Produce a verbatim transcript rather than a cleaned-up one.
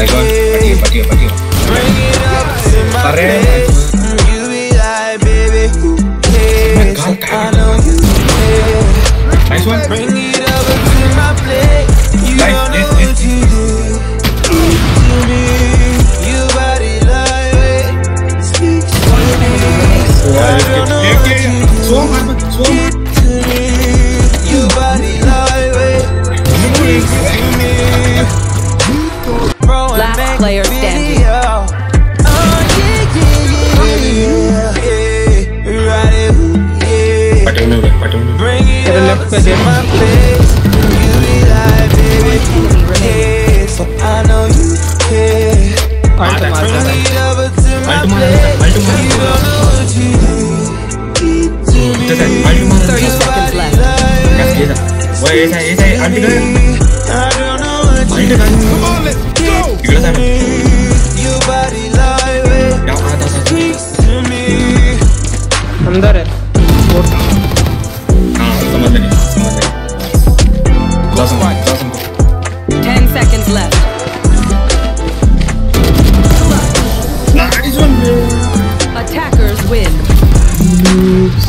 I got it, but you, but you, bring it up in my face. You be like, baby, who cares? I know you care. Nice one. Bring it up in my place. You don't know what you do to me. You body like it. Speak to me. I don't know what you do to me. You body like it. Speak to me. Last player standing. Oh, yeah, yeah, yeah, yeah. Right it, yeah. I don't know that, I don't know. Bring it up to my place. You be like, baby, who cares? I know you care. Bring it up to my place. You don't know what you do. thirty seconds left. Wait, wait, wait. I'm good. I don't know what you do. Come on, let's go. You guys have your body like it. Yeah, I thought that was to me. अंदर है. हाँ, समझ गए, समझ गए. Last one, last one. Ten seconds left. Nice one. Attackers win.